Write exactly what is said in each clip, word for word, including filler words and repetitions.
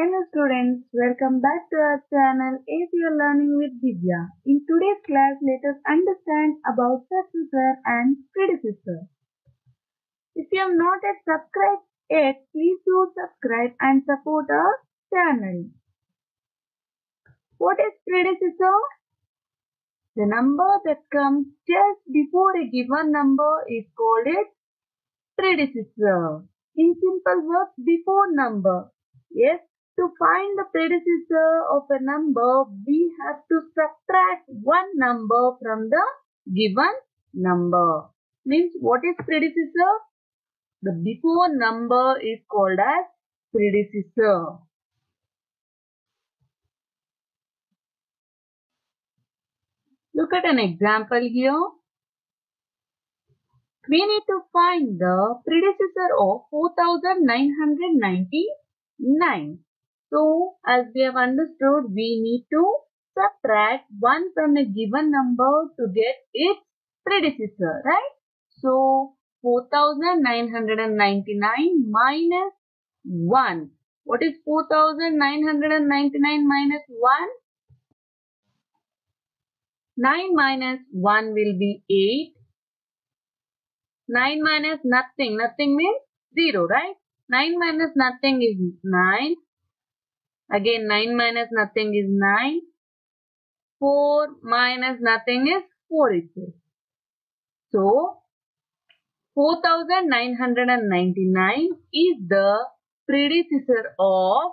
Hello students, welcome back to our channel Aceyourlearning with Divya. In today's class, let us understand about successor and predecessor. If you have not yet subscribed yet, please do subscribe and support our channel. What is predecessor? The number that comes just before a given number is called its predecessor. In simple words, before number. Yes, to find the predecessor of a number, we have to subtract one number from the given number. Means, what is predecessor? The before number is called as predecessor. Look at an example here. We need to find the predecessor of four thousand nine hundred ninety-nine. So, as we have understood, we need to subtract one from a given number to get its predecessor, right? So, four thousand nine hundred ninety-nine minus one. What is four thousand nine hundred ninety-nine minus one? nine minus one will be eight. nine minus nothing. Nothing means zero, right? nine minus nothing is nine. Again, nine minus nothing is nine. four minus nothing is four itself. So, four thousand nine hundred ninety-nine is the predecessor of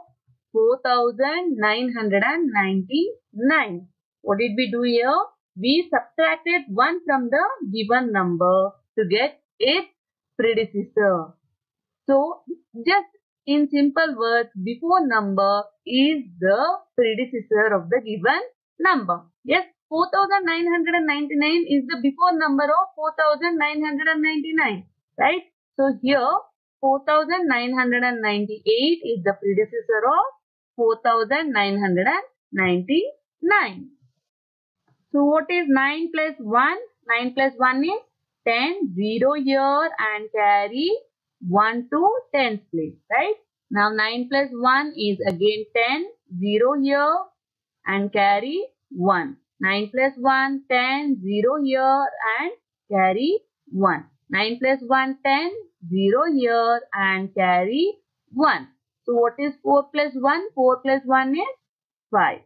four thousand nine hundred ninety-nine. What did we do here? We subtracted one from the given number to get its predecessor. So, just in simple words, before number is the predecessor of the given number. Yes, four thousand nine hundred ninety-nine is the before number of four thousand nine hundred ninety-nine, right? So, here four thousand nine hundred ninety-eight is the predecessor of four thousand nine hundred ninety-nine. So, what is nine plus one? nine plus one is ten, zero here and carry one to tens place, right? Now nine plus one is again ten, zero here and carry one. nine plus one, ten, zero here and carry one. nine plus one, ten, zero here and carry one. So what is four plus one? four plus one is five.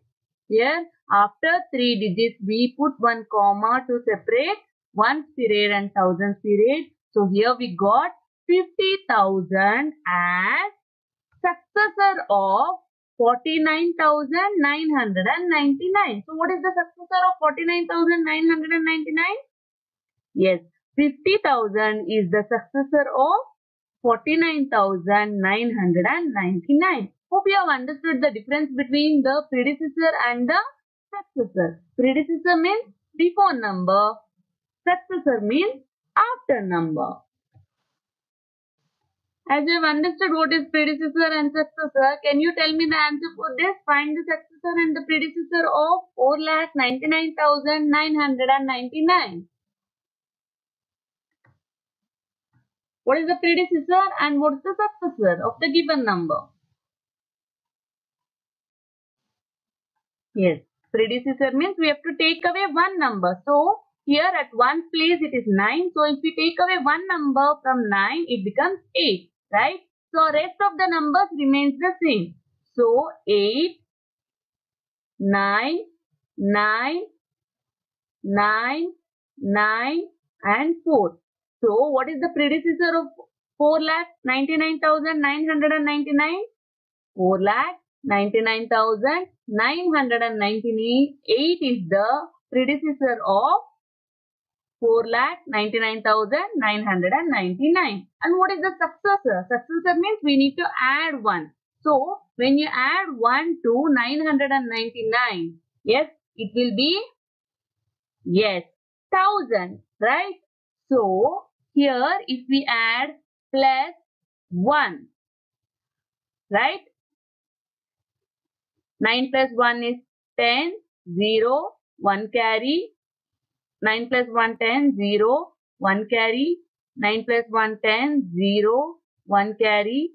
Here after three digits we put one comma to separate ones period and thousands period. So here we got fifty thousand as successor of forty-nine thousand nine hundred ninety-nine. So, what is the successor of forty-nine thousand nine hundred ninety-nine? Yes, fifty thousand is the successor of forty-nine thousand nine hundred ninety-nine. Hope you have understood the difference between the predecessor and the successor. Predecessor means before number. Successor means after number. As you have understood what is predecessor and successor, can you tell me the answer for this? Find the successor and the predecessor of four lakh ninety-nine thousand nine hundred ninety-nine. What is the predecessor and what is the successor of the given number? Yes, predecessor means we have to take away one number. So, here at one place it is nine. So, if we take away one number from nine, it becomes eight. Right? So, rest of the numbers remains the same. So, eight, nine, nine, nine, nine and four. So, what is the predecessor of four lakh ninety-nine thousand nine hundred ninety-nine? four lakh ninety-nine thousand nine hundred ninety-eight is the predecessor of four lakh ninety-nine thousand nine hundred ninety-nine. And what is the successor? Successor means we need to add one. So, when you add one to nine hundred ninety-nine, yes, it will be, yes, one thousand, right? So, here if we add plus one, right? nine plus one is ten, zero, one carry. nine plus one, ten, zero, one carry. nine plus one, ten, zero, one carry.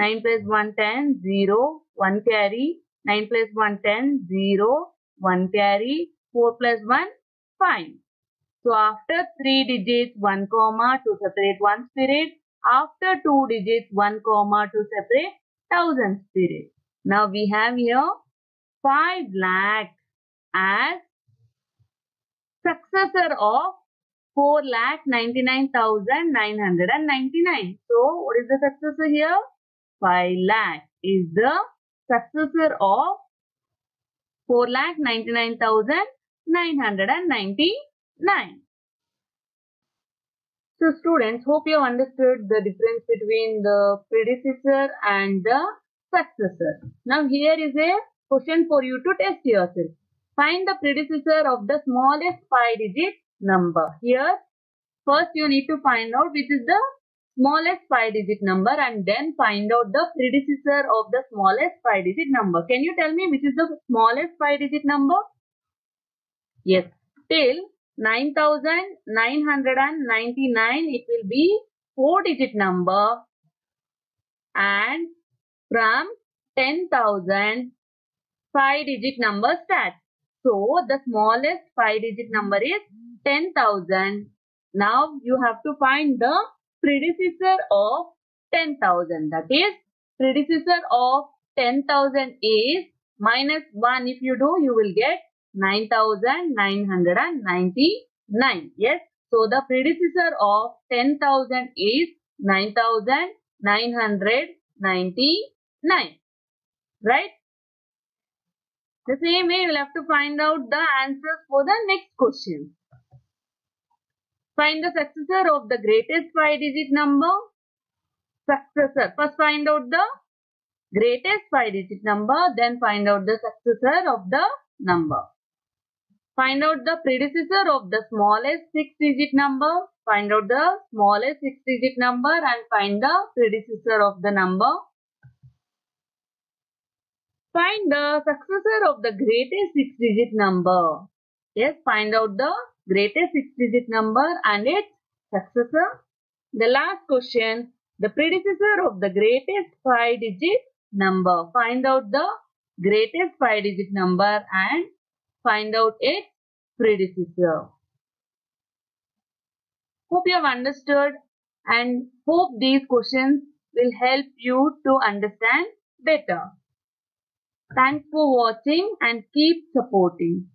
nine plus one ten, zero, one carry. nine plus one ten, zero, one carry. four plus one, five. So after three digits, one comma to separate one spirit. After two digits, one comma to separate thousand spirit. Now we have here five lakh as successor of four lakh ninety-nine thousand nine hundred ninety-nine. So what is the successor here? five lakh is the successor of four lakh ninety-nine thousand nine hundred ninety-nine. So students, hope you have understood the difference between the predecessor and the successor. Now here is a question for you to test yourself. Find the predecessor of the smallest five digit number. Here, first you need to find out which is the smallest five digit number and then find out the predecessor of the smallest five digit number. Can you tell me which is the smallest five digit number? Yes, till nine thousand nine hundred ninety-nine it will be four digit number, and from ten thousand five digit number starts. So the smallest five digit number is ten thousand. Now you have to find the predecessor of ten thousand. That is, predecessor of ten thousand is minus one. If you do, you will get nine thousand nine hundred ninety-nine. Yes. So the predecessor of ten thousand is nine thousand nine hundred ninety-nine. Right? The same way, you will have to find out the answers for the next question. Find the successor of the greatest five digit number. Successor. First find out the greatest five digit number, then find out the successor of the number. Find out the predecessor of the smallest six digit number. Find out the smallest six digit number and find the predecessor of the number. Find the successor of the greatest six digit number. Yes, find out the greatest six digit number and its successor. The last question, the predecessor of the greatest five digit number. Find out the greatest five digit number and find out its predecessor. Hope you have understood and hope these questions will help you to understand better. Thanks for watching and keep supporting.